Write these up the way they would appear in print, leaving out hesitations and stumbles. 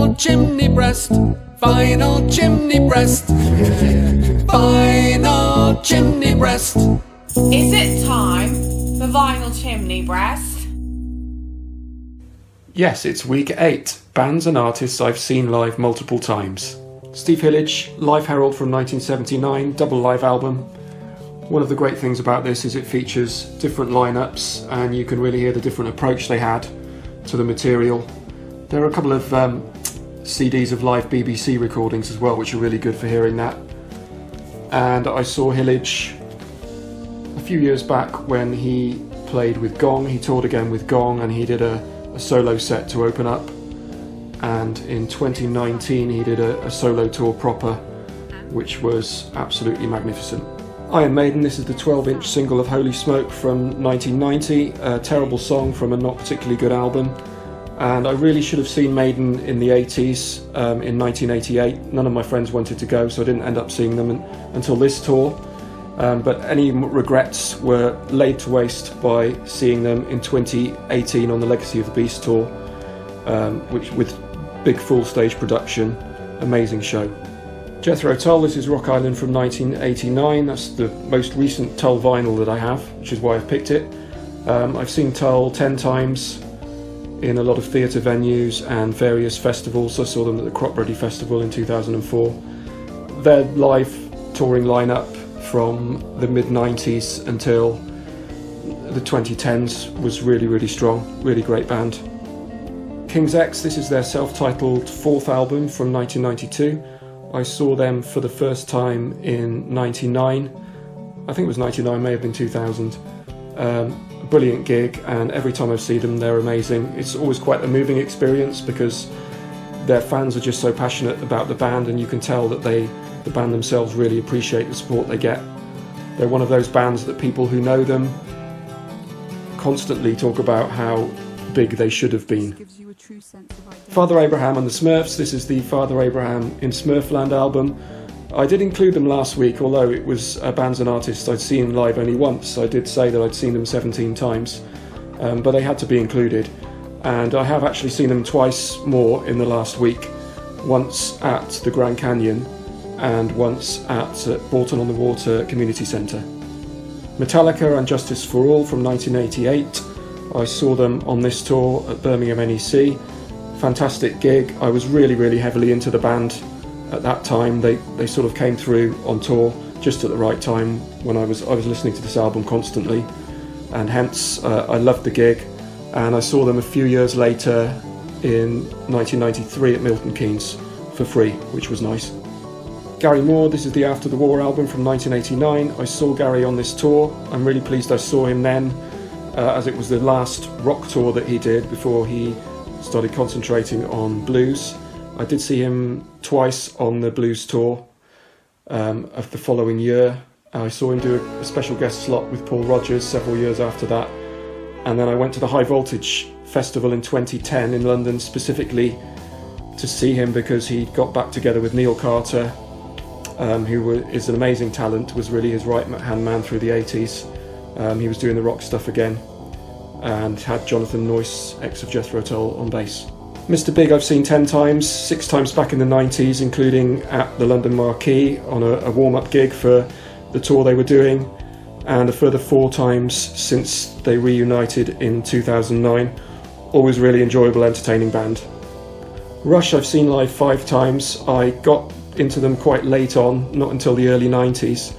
Vinyl Chimney Breast, Vinyl Chimney Breast, Vinyl Chimney Breast. Is it time for Vinyl Chimney Breast? Yes, it's week 8. Bands and artists I've seen live multiple times. Steve Hillage, Live Herald from 1979, double live album. One of the great things about this is it features different lineups, and you can really hear the different approach they had to the material. There are a couple of CDs of live BBC recordings as well, which are really good for hearing that. And I saw Hillage a few years back when he played with Gong. He toured again with Gong, and he did a solo set to open up. And in 2019 he did a solo tour proper, which was absolutely magnificent. Iron Maiden, this is the 12-inch single of Holy Smoke from 1990, a terrible song from a not particularly good album. And I really should have seen Maiden in the 80s, in 1988. None of my friends wanted to go, so I didn't end up seeing them until this tour. But any regrets were laid to waste by seeing them in 2018 on the Legacy of the Beast tour, which with big full stage production, amazing show. Jethro Tull, this is Rock Island from 1989. That's the most recent Tull vinyl that I have, which is why I've picked it. I've seen Tull 10 times. In a lot of theatre venues and various festivals. I saw them at the Cropredy Festival in 2004. Their live touring lineup from the mid-90s until the 2010s was really, really strong, really great band. King's X, this is their self-titled 4th album from 1992. I saw them for the first time in 99. I think it was 99, may have been 2000. Brilliant gig, and every time I see them they're amazing. It's always quite a moving experience because their fans are just so passionate about the band, and you can tell that the band themselves really appreciate the support they get. They're one of those bands that people who know them constantly talk about how big they should have been. Father Abraham and the Smurfs, this is the Father Abraham in Smurfland album. I did include them last week, although it was bands and artists I'd seen live only once. I did say that I'd seen them 17 times, but they had to be included. And I have actually seen them twice more in the last week, once at the Grand Canyon and once at Boughton on the Water Community Centre. Metallica and Justice for All from 1988. I saw them on this tour at Birmingham NEC. Fantastic gig. I was really, really heavily into the band at that time. They sort of came through on tour just at the right time when I was listening to this album constantly, and hence I loved the gig. And I saw them a few years later in 1993 at Milton Keynes for free, which was nice. Gary Moore, this is the After the War album from 1989. I saw Gary on this tour. I'm really pleased I saw him then, as it was the last rock tour that he did before he started concentrating on blues. I did see him twice on the blues tour of the following year. I saw him do a special guest slot with Paul Rogers several years after that. And then I went to the High Voltage Festival in 2010 in London specifically to see him because he got back together with Neil Carter, who is an amazing talent, was really his right-hand man through the 80s. He was doing the rock stuff again and had Jonathan Noyce, ex of Jethro Tull, on bass. Mr Big I've seen 10 times, 6 times back in the 90s, including at the London Marquee on a warm-up gig for the tour they were doing, and a further 4 times since they reunited in 2009. Always really enjoyable, entertaining band. Rush I've seen live 5 times. I got into them quite late on, not until the early 90s,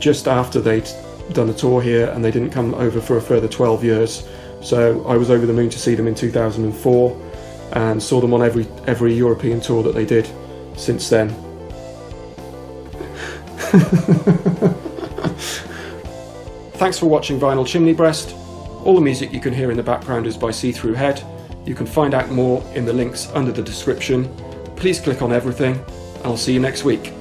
just after they'd done a tour here, and they didn't come over for a further 12 years. So I was over the moon to see them in 2004. And saw them on every European tour that they did since then. Thanks for watching Vinyl Chimney Breast. All the music you can hear in the background is by See Through Head. You can find out more in the links under the description. Please click on everything. I'll see you next week.